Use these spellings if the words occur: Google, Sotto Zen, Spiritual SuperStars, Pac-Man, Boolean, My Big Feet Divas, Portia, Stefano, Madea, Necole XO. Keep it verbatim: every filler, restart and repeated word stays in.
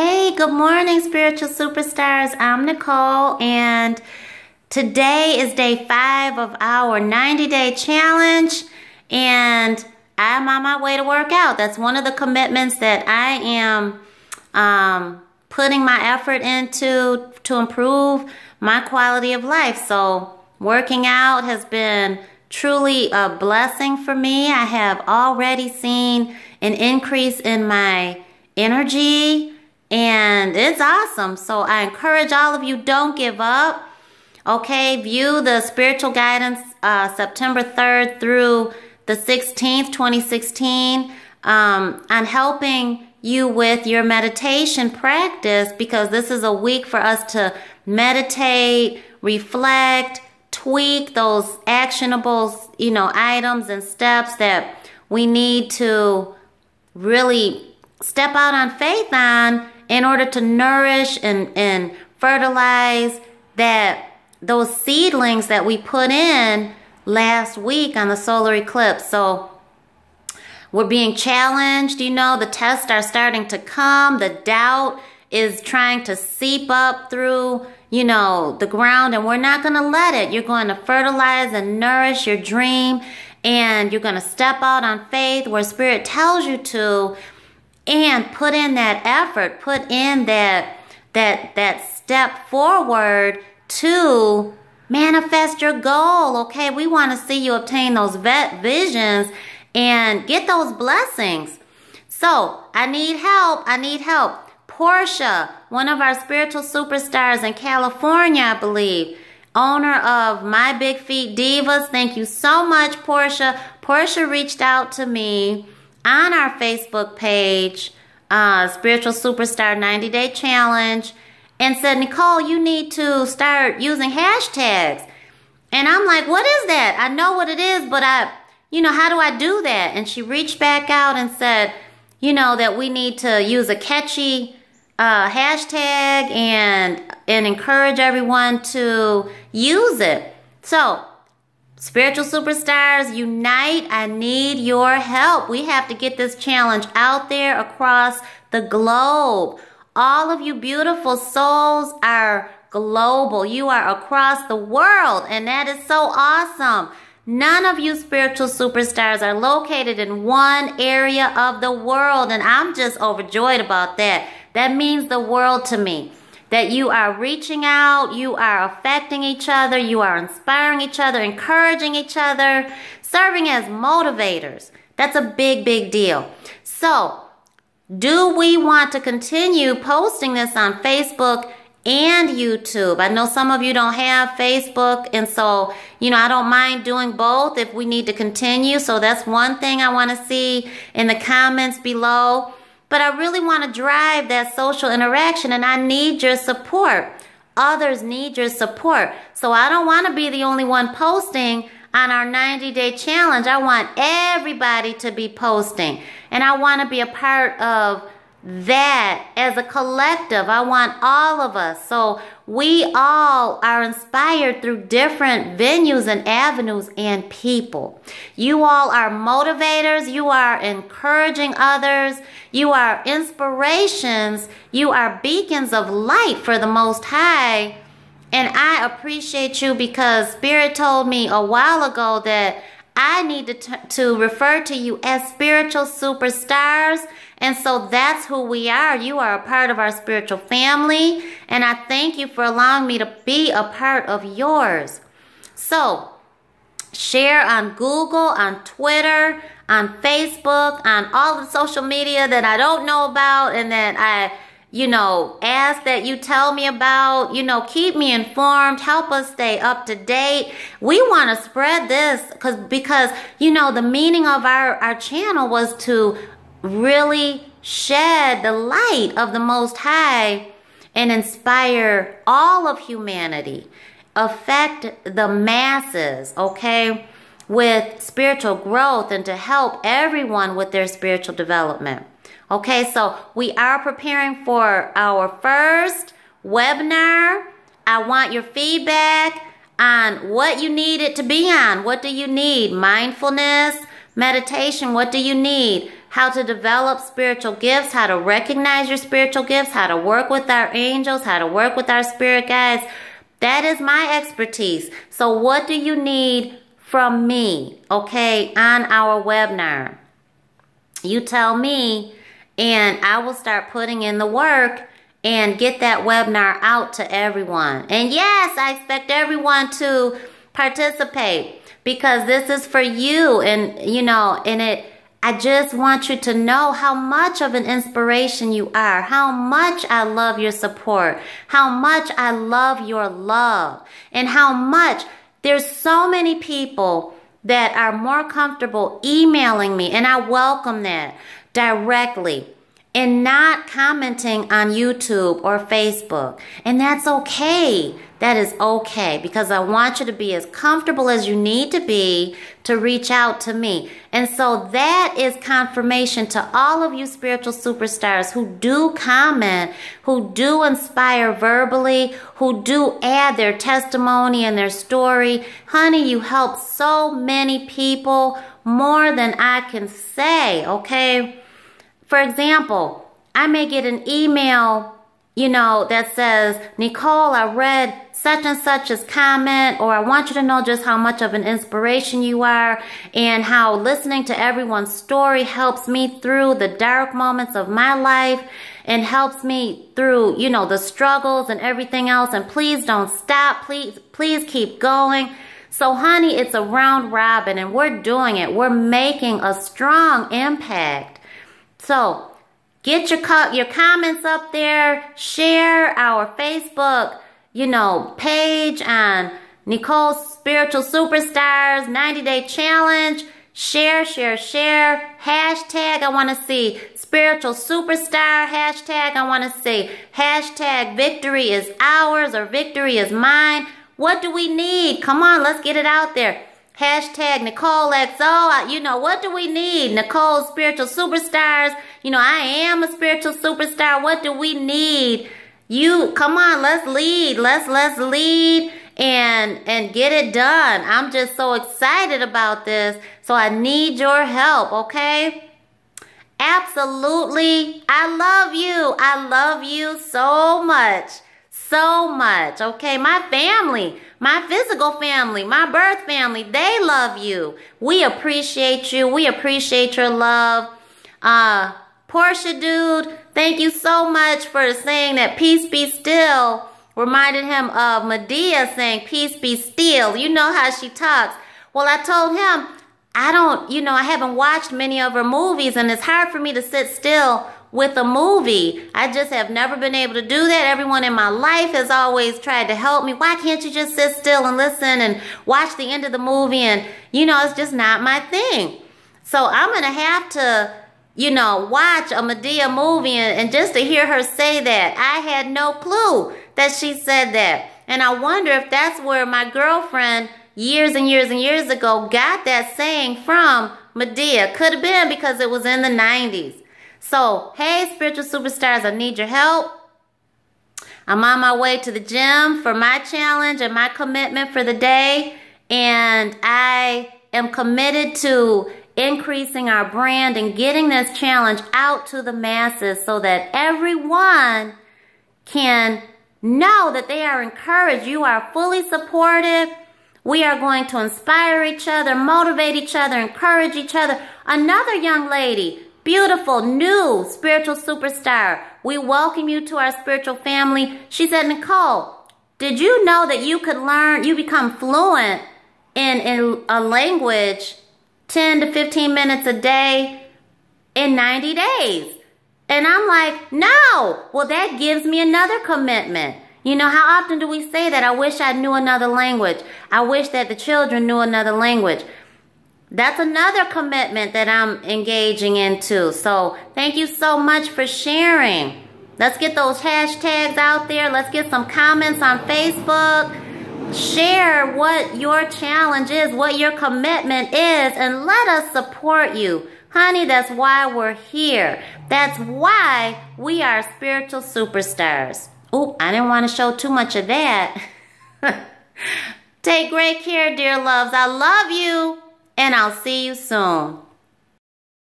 Hey, good morning, Spiritual Superstars. I'm Necole, and today is day five of our ninety day challenge, and I'm on my way to work out. That's one of the commitments that I am um, putting my effort into to improve my quality of life. So working out has been truly a blessing for me. I have already seen an increase in my energy, and it's awesome. So I encourage all of you, don't give up. Okay, view the spiritual guidance uh, September third through the sixteenth, twenty sixteen um, on helping you with your meditation practice, because this is a week for us to meditate, reflect, tweak those actionable, you know, items and steps that we need to really step out on faith on in order to nourish and, and fertilize that those seedlings that we put in last week on the solar eclipse. So we're being challenged, you know, the tests are starting to come, the doubt is trying to seep up through, you know, the ground, and we're not going to let it. You're going to fertilize and nourish your dream, and you're going to step out on faith where Spirit tells you to, and put in that effort, put in that that that step forward to manifest your goal. Okay, we want to see you obtain those vet visions and get those blessings. So I need help. I need help. Portia, one of our spiritual superstars in California, I believe, owner of My Big Feet Divas. Thank you so much, Portia. Portia reached out to me on our Facebook page, uh, Spiritual Superstar ninety day Challenge, and said, Necole, you need to start using hashtags. And I'm like, what is that? I know what it is, but I, you know, how do I do that? And she reached back out and said, you know, that we need to use a catchy uh, hashtag and, and encourage everyone to use it. So, Spiritual Superstars, unite. I need your help. We have to get this challenge out there across the globe. All of you beautiful souls are global. You are across the world, and that is so awesome. None of you Spiritual Superstars are located in one area of the world, and I'm just overjoyed about that. That means the world to me. That you are reaching out, you are affecting each other, you are inspiring each other, encouraging each other, serving as motivators. That's a big, big deal. So, do we want to continue posting this on Facebook and YouTube? I know some of you don't have Facebook, and so, you know, I don't mind doing both if we need to continue. So that's one thing I want to see in the comments below. But I really want to drive that social interaction, and I need your support. Others need your support. So I don't want to be the only one posting on our ninety day challenge. I want everybody to be posting. And I want to be a part of that as a collective. I want all of us. So we all are inspired through different venues and avenues and people. You all are motivators. You are encouraging others. You are inspirations. You are beacons of light for the Most High. And I appreciate you, because Spirit told me a while ago that I need to, t to refer to you as Spiritual Superstars. And so that's who we are. You are a part of our spiritual family. And I thank you for allowing me to be a part of yours. So share on Google, on Twitter, on Facebook, on all the social media that I don't know about and that I, you know, ask that you tell me about. You know, keep me informed. Help us stay up to date. We want to spread this because, because you know, the meaning of our, our channel was to really shed the light of the Most High and inspire all of humanity, affect the masses, okay, with spiritual growth, and to help everyone with their spiritual development. Okay, so we are preparing for our first webinar. I want your feedback on what you need it to be on. What do you need? Mindfulness, meditation, what do you need? how to develop spiritual gifts, how to recognize your spiritual gifts, how to work with our angels, how to work with our spirit guides. That is my expertise. So what do you need from me, okay, on our webinar? You tell me, and I will start putting in the work and get that webinar out to everyone. And yes, I expect everyone to participate, because this is for you. And, you know, and it, I just want you to know how much of an inspiration you are, how much I love your support, how much I love your love, and how much there's so many people that are more comfortable emailing me, and I welcome that, directly, and not commenting on YouTube or Facebook. And that's okay. That is okay, because I want you to be as comfortable as you need to be to reach out to me. And so that is confirmation to all of you spiritual superstars who do comment, who do inspire verbally, who do add their testimony and their story. Honey, you help so many people, more than I can say, okay? For example, I may get an email, you know, that says, Necole, I read such and such's comment, or I want you to know just how much of an inspiration you are, and how listening to everyone's story helps me through the dark moments of my life, and helps me through, you know, the struggles and everything else, and please don't stop, please, please keep going. So honey, it's a round robin, and we're doing it. We're making a strong impact. So get your co your comments up there, share our Facebook, you know, page on Necole's Spiritual Superstars ninety day Challenge. Share, share, share. Hashtag, I want to see. Spiritual Superstar. Hashtag, I want to see. Hashtag, victory is ours, or victory is mine. What do we need? Come on, let's get it out there. Hashtag Necole X O, you know, what do we need? Necole Spiritual Superstars, you know, I am a spiritual superstar. What do we need? You, come on, let's lead. Let's, let's lead and, and get it done. I'm just so excited about this. So I need your help, okay? Absolutely. I love you. I love you so much. So much, okay? My family, my physical family, my birth family, they love you. We appreciate you. We appreciate your love. Uh, Portia, dude, thank you so much for saying that peace be still. Reminded him of Madea saying peace be still. You know how she talks. Well, I told him, I don't, you know, I haven't watched many of her movies, and it's hard for me to sit still with a movie. I just have never been able to do that. Everyone in my life has always tried to help me. Why can't you just sit still and listen and watch the end of the movie? And, you know, it's just not my thing. So I'm going to have to, you know, watch a Madea movie, and, and just to hear her say that, I had no clue that she said that. And I wonder if that's where my girlfriend years and years and years ago got that saying from. Madea. Could have been because it was in the nineties. So, hey, spiritual superstars, I need your help. I'm on my way to the gym for my challenge and my commitment for the day. And I am committed to increasing our brand and getting this challenge out to the masses so that everyone can know that they are encouraged. You are fully supported. We are going to inspire each other, motivate each other, encourage each other. Another young lady, beautiful, new spiritual superstar. We welcome you to our spiritual family. She said, Necole, did you know that you could learn, you become fluent in, in a language ten to fifteen minutes a day in ninety days? And I'm like, no. Well, that gives me another commitment. You know, how often do we say that? I wish I knew another language. I wish that the children knew another language. That's another commitment that I'm engaging into. So thank you so much for sharing. Let's get those hashtags out there. Let's get some comments on Facebook. Share what your challenge is, what your commitment is, and let us support you. Honey, that's why we're here. That's why we are spiritual superstars. Oh, I didn't want to show too much of that. Take great care, dear loves. I love you. And I'll see you soon.